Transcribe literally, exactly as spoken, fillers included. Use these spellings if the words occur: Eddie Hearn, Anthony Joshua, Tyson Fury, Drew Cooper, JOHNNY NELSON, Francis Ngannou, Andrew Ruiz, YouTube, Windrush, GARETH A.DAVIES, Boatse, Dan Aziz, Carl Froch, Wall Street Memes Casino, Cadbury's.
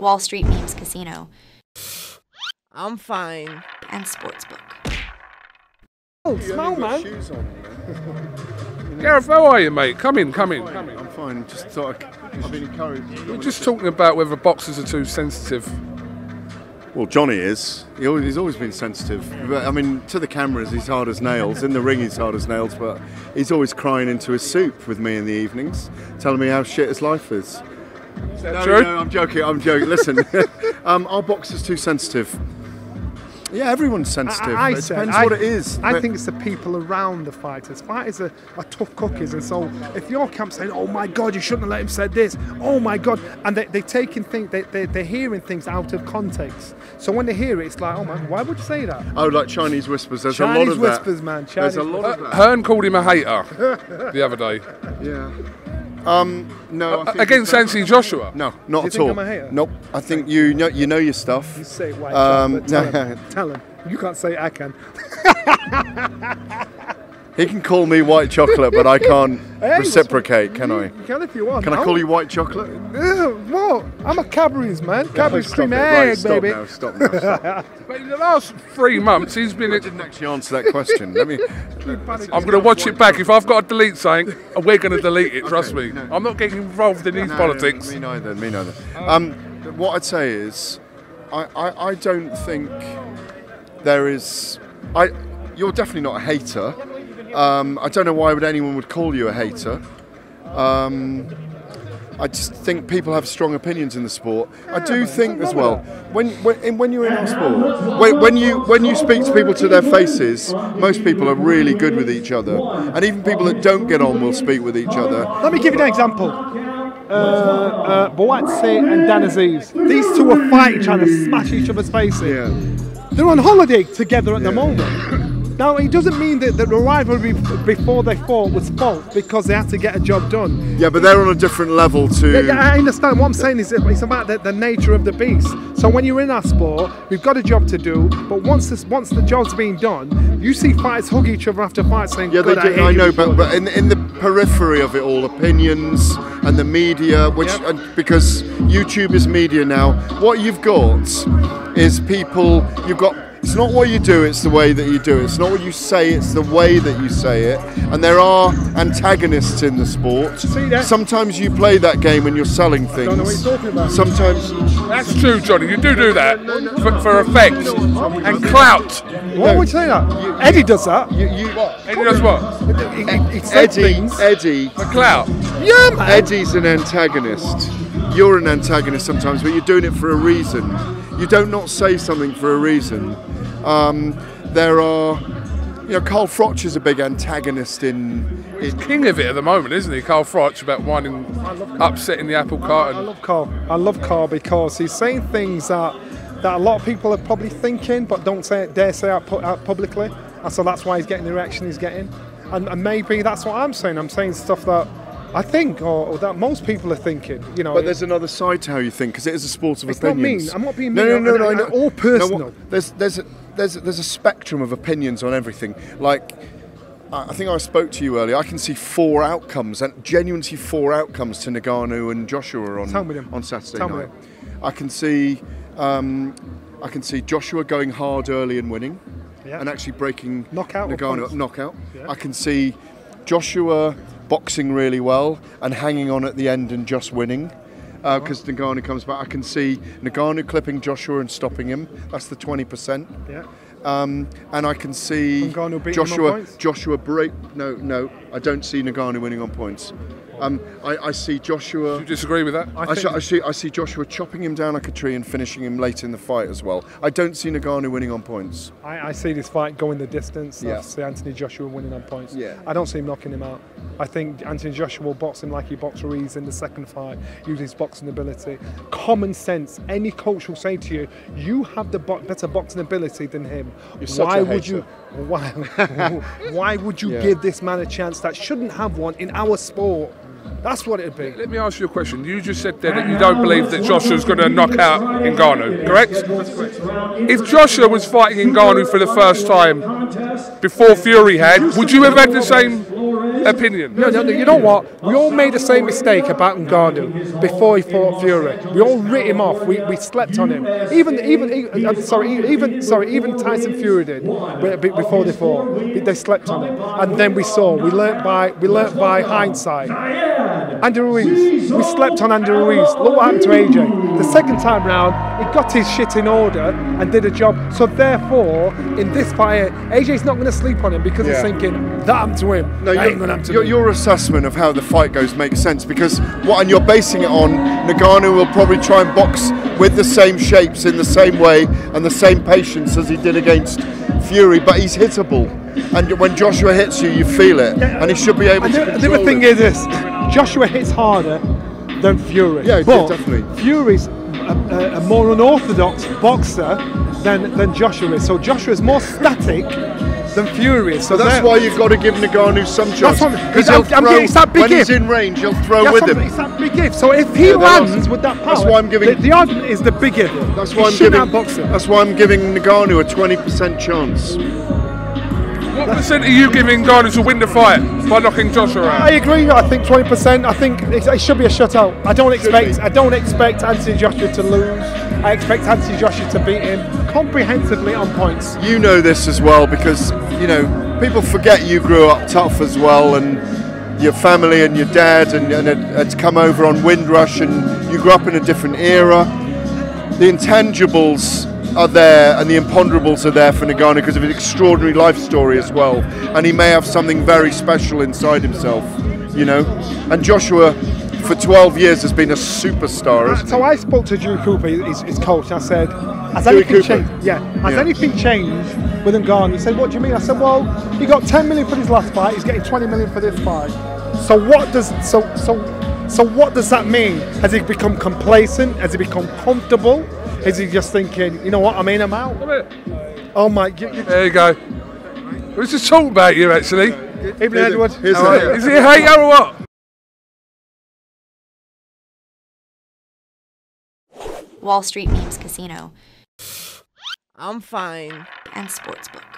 Wall Street Memes Casino. I'm fine. And Sportsbook. Oh, small man. Gareth, how are you, mate? Come in, come in. I'm fine. I'm fine. Just thought I've been encouraged. We're just talking about whether boxers are too sensitive. Well, Johnny is. He always, he's always been sensitive. But, I mean, to the cameras, he's hard as nails. In the ring, he's hard as nails. But he's always crying into his soup with me in the evenings, telling me how shit his life is. Is that no, true? No, I'm joking. I'm joking. Listen, um, our boxer's too sensitive. Yeah, everyone's sensitive. I, I it said, depends I, what it is. I but think it's the people around the fighters. Fighters are, are tough cookies, and so if your camp saying, "Oh my God, you shouldn't have let him say this," "Oh my God," and they, they're taking things, they, they, they're hearing things out of context. So when they hear it, it's like, "Oh man, why would you say that?" Oh, like Chinese whispers. There's Chinese a lot of whispers, that. man. Chinese There's a lot of that. Hearn called him a hater the other day. Yeah. Um, no, uh, against Anthony Joshua. No, not at all. Nope. I think you know you know your stuff. You say white um, tell, no. him. tell him. You can't say I can. He can call me white chocolate, but I can't hey, reciprocate, can you, I? You can if you want. Can I call you white chocolate? What? I'm a Cadbury's man. Cadbury's cream egg, right, baby. Now, stop now, stop. But in the last three months, he's been... I didn't actually answer that question. Let me... I'm going to watch it back. If I've got to delete something, we're going to delete it, trust okay, me. No. I'm not getting involved in these no, politics. Me neither, me neither. Um, um, what I'd say is, I, I, I don't think there is... I. You're definitely not a hater. Um, I don't know why would anyone would call you a hater. Um, I just think people have strong opinions in the sport. I do think as well when when, when you're in our sport, when, when you when you speak to people to their faces, most people are really good with each other, and even people that don't get on will speak with each other. Let me give you an example. Uh, uh, Boatse and Dan Aziz. These two are fighting, trying to smash each other's faces. Yeah. They're on holiday together at yeah. the moment. Now, it doesn't mean that the rivalry before they fought was false because they had to get a job done. Yeah, but they're on a different level to... Yeah, I understand. What I'm saying is it's about the, the nature of the beast. So when you're in our sport, we've got a job to do, but once this, once the job's been done, you see fighters hug each other after fights saying, yeah, they do. I, I know, but, but in, in the periphery of it all, opinions and the media, which yep. and because YouTube is media now, what you've got is people, you've got... It's not what you do, it's the way that you do it. It's not what you say, it's the way that you say it. And there are antagonists in the sport. See that? Sometimes you play that game and you're selling things. I don't know what you're talking about. Sometimes... That's true, Johnny. You do do that no, no, no, for, for effect and clout. Why would you say that? You, Eddie does that. You, you, what? Eddie does what? He, he, he said Eddie, things. Eddie. For clout. Yeah, man. Eddie's an antagonist. You're an antagonist sometimes, but you're doing it for a reason. You don't not say something for a reason. Um, there are, you know, Carl Froch is a big antagonist in... in He's king of it at the moment, isn't he? Carl Froch about winding, upsetting the apple cart. I, I love Carl. I love Carl because he's saying things that, that a lot of people are probably thinking but don't say, dare say out, out publicly. And so that's why he's getting the reaction he's getting. And, and maybe that's what I'm saying. I'm saying stuff that I think, or, or that most people are thinking, you know. But there's another side to how you think, because it is a sport of it's opinions. It's not mean. I'm not being mean. No, no, no, no, no, no. All personal. No, what, there's, there's, a, there's, a, there's a spectrum of opinions on everything. Like, I think I spoke to you earlier. I can see four outcomes, and genuinely see four outcomes to Ngannou and Joshua on on Saturday Tell night. I can see, um, I can see Joshua going hard early and winning, yeah. and actually breaking knockout Ngannou up, knockout. Yeah. I can see Joshua boxing really well and hanging on at the end and just winning because uh, Ngannou comes back. I can see Ngannou clipping Joshua and stopping him. That's the twenty percent. Yeah. Um, and I can see Joshua Joshua break. No, no, I don't see Ngannou winning on points. Um, I, I see Joshua... Do you disagree with that? I, I, I, see, I see Joshua chopping him down like a tree and finishing him late in the fight as well. I don't see Ngannou winning on points. I, I see this fight going the distance. Yeah. I see Anthony Joshua winning on points. Yeah. I don't see him knocking him out. I think Anthony Joshua will box him like he boxed Ruiz in the second fight, using his boxing ability. Common sense. Any coach will say to you, you have the bo better boxing ability than him. You're such a hater. You, why, why would you yeah. give this man a chance that shouldn't have one in our sport? That's what it'd be. Let me ask you a question. You just said there that you don't believe that Joshua's going to knock out Ngannou, correct? That's correct. If Joshua was fighting Ngannou for the first time before Fury had, would you have had the same opinion. No, no, no, you know what? We all made the same mistake about Ngannou before he fought Fury. We all writ him off. We, we slept on him. Even even, even uh, sorry, even sorry, even Tyson Fury did before they fought. They slept on him, and then we saw. We learnt by we learnt by hindsight. Andrew Ruiz. We slept on Andrew Ruiz. Look what happened to A J. The second time round, he got his shit in order and did a job. So therefore, in this fight, A J's not going to sleep on him because yeah. he's thinking that happened to him. No, ain't gonna happen to your, your assessment of how the fight goes makes sense because what and you're basing it on. Ngannou will probably try and box with the same shapes in the same way and the same patience as he did against Fury, but he's hittable. And when Joshua hits you, you feel it, and he should be able and to. The, the other thing it. is this: Joshua hits harder than Fury. Yeah, but did, definitely. Fury's a, a more unorthodox boxer than than Joshua is. So Joshua's more static than Fury is. So, so that's why you've got to give Ngannou some chance. Because it's that big when gift. He's in range, he'll throw that's with him. It's that big gift. So if he yeah, lands with that power, that's why I'm giving. The, the argument is the big gift. That's why I'm giving. That's why I'm giving Ngannou a twenty percent chance. What percent are you giving Ngannou to win the fight by knocking Josh around? I agree. I think twenty percent. I think it should be a shutout. I don't expect. I don't expect Anthony Joshua to lose. I expect Anthony Joshua to beat him comprehensively on points. You know this as well because you know people forget you grew up tough as well, and your family and your dad and, and had come over on Windrush, and you grew up in a different era. The intangibles are there and the imponderables are there for Ngannou because of his extraordinary life story as well, and he may have something very special inside himself, you know. And Joshua for twelve years has been a superstar, isn't he? So I spoke to Drew Cooper, his, his coach, and I said, has anything changed? Yeah. Has yeah. anything changed with Ngannou? He said, what do you mean? I said, well, he got ten million for his last fight, he's getting twenty million for this fight. So what does so so so what does that mean? Has he become complacent? Has he become comfortable? Is he just thinking, you know what, I mean, I'm out? Oh my, you, you there you go. It was just talking about you actually. Evening, Edward. Is he a hater or what? Wall Street Memes Casino. I'm fine. And Sportsbook.